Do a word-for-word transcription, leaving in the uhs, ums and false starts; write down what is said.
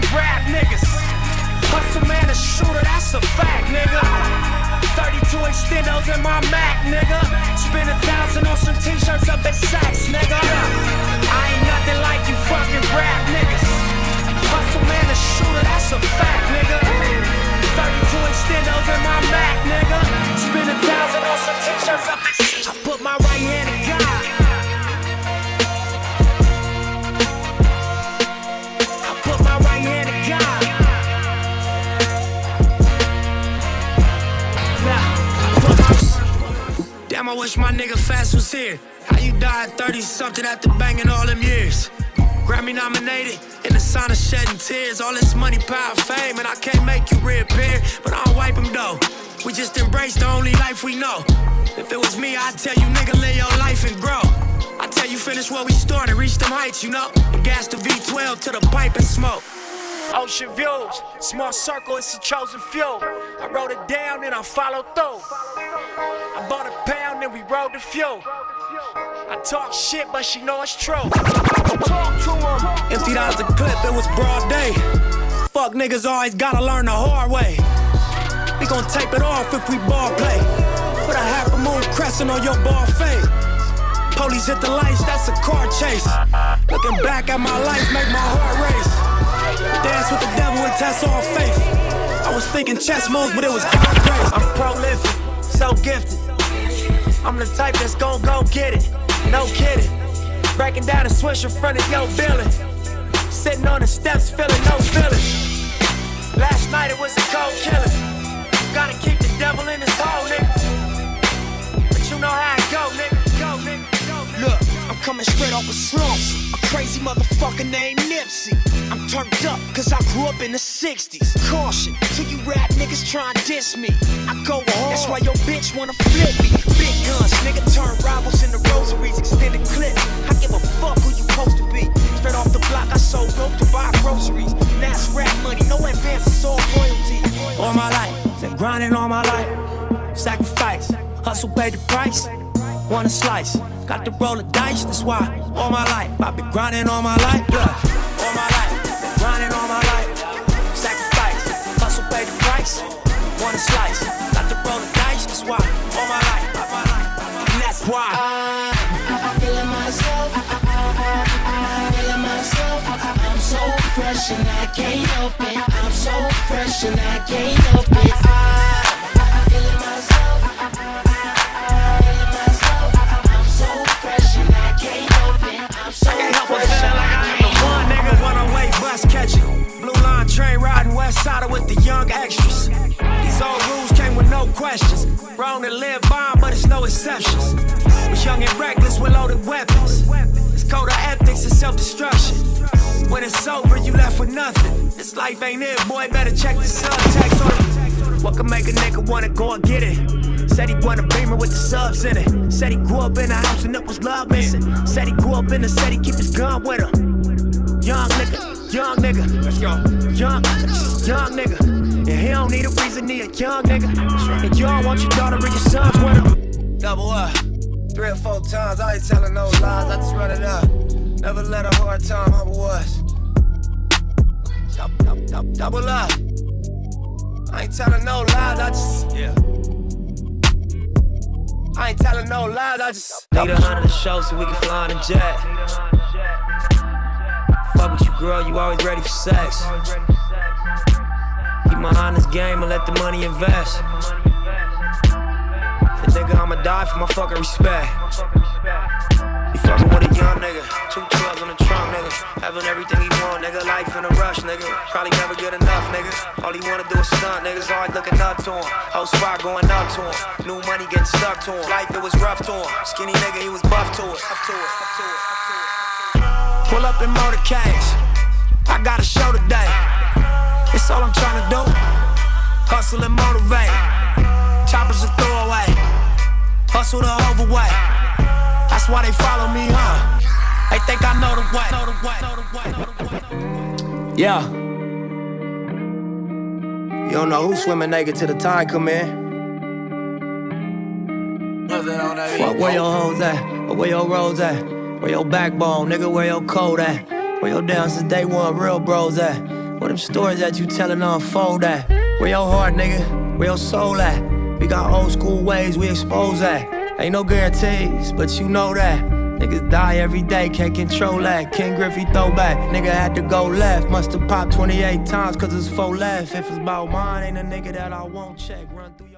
fucking rap niggas. Hustle man a shooter, that's a fact, nigga. thirty-two extendos in my Mac, nigga. Spend a thousand on some t-shirts up at Saks, nigga. I ain't nothing like you fucking rap niggas. Hustle man a shooter, that's a fact, nigga. thirty-two extendos in my Mac, nigga. Spend a thousand on some t-shirts up at Saks. I put my right hand in God. Damn, I wish my nigga Fast was here. How you died thirty something after banging all them years? Grammy nominated, in the sign of shedding tears. All this money, power, fame, and I can't make you reappear. But I don't wipe them though. We just embrace the only life we know. If it was me, I'd tell you, nigga, live your life and grow. I tell you, finish what we started, reach them heights, you know. And gas the V twelve to the pipe and smoke. Ocean views, small circle, it's a chosen few. I wrote it down and I followed through. I bought a pound and we rode the fuel. I talk shit but she know it's true. Emptied out the clip, it was broad day. Fuck niggas always gotta learn the hard way. We gon' tape it off if we ball play. Put a half a moon crescent on your ball fade. Police hit the lights, that's a car chase. Looking back at my life, make my heart race. Dance with the devil and test all faith. I was thinking chess moves, but it was God's grace. I'm prolific, so gifted. I'm the type that's gon' go get it, no kidding. Breaking down a switch in front of your building. Sitting on the steps, feeling no feelings. Last night it was a cold killing. Gotta keep the devil in his hole, nigga. But you know how it go, nigga. Go, nigga. Go, nigga. Look, I'm coming straight off a slump. Crazy motherfucker named Nipsey. I'm turned up cause I grew up in the sixties. Caution, till you rap niggas try and diss me. I go hard, that's why your bitch wanna flip me. Big guns, nigga turn rivals into rosaries. Extended clips, I give a fuck who you supposed to be. Straight off the block, I sold dope to buy groceries. Now it's rap money, no advances, all royalty. All my life, been grinding all my life. Sacrifice, hustle paid the price. Want a slice, got to roll the dice, that's why. All my life, I've been grinding all my life, yeah. All my life, been grinding all my life. Sacrifice, hustle, pay the price. Want a slice, got to roll the dice, that's why. All my life, all my life, all my life. And that's why I, I, I feel in myself, I, I, I, I feel in myself. I, I, I'm so fresh and I can't help it. I'm so fresh and I can't help it. I, I, I feel in myself, I, I, with the young extras. These old rules came with no questions. Wrong to live by, but it's no exceptions. Was young and reckless with loaded weapons. It's code of ethics and self-destruction. When it's over, you left with nothing. This life ain't it, boy, better check the subtext on it. What can make a nigga wanna go and get it? Said he won a Beamer with the subs in it. Said he grew up in a house and it was love missing. Said he grew up in the city, keep his gun with him. Young nigga. Young nigga, let's go. Young, young nigga, and he don't need a reason, he a young nigga. Right. And y'all want your daughter and your sons with him. Double up, three or four times. I ain't telling no lies, I just run it up. Never let a hard time humble us. Double up, I ain't telling no lies, I just yeah. I ain't telling no lies, I just need a hundred to show so we can fly in a jet. Fuck with you, girl, you always ready for sex. Keep my honest game and let the money invest. And nigga, I'ma die for my fucking respect. You fucking with a young nigga, two twelves on the trunk, nigga. Having everything he want, nigga, life in a rush, nigga. Probably never get enough, nigga. All he wanna do is stunt, niggas always looking up to him. Whole spot going up to him. New money getting stuck to him. Life, it was rough to him. Skinny nigga, he was buff to it. Up to it, up to it. Pull up in motorcades, I got a show today. It's all I'm trying to do, hustle and motivate. Choppers a throwaway, hustle the overweight. That's why they follow me, huh? They think I know the way. Yeah. You don't know who's swimming naked till the tide come in. Fuck, where your hoes at, or where your roads at? Where your backbone, nigga, where your code at? Where your down since day one, real bros at? What them stories that you telling unfold at? Where your heart, nigga? Where your soul at? We got old school ways we expose at. Ain't no guarantees, but you know that. Niggas die every day, can't control that. King Griffey throwback, nigga had to go left. Must've popped twenty-eight times, cause it's four left. If it's about mine, ain't a nigga that I won't check. Run through your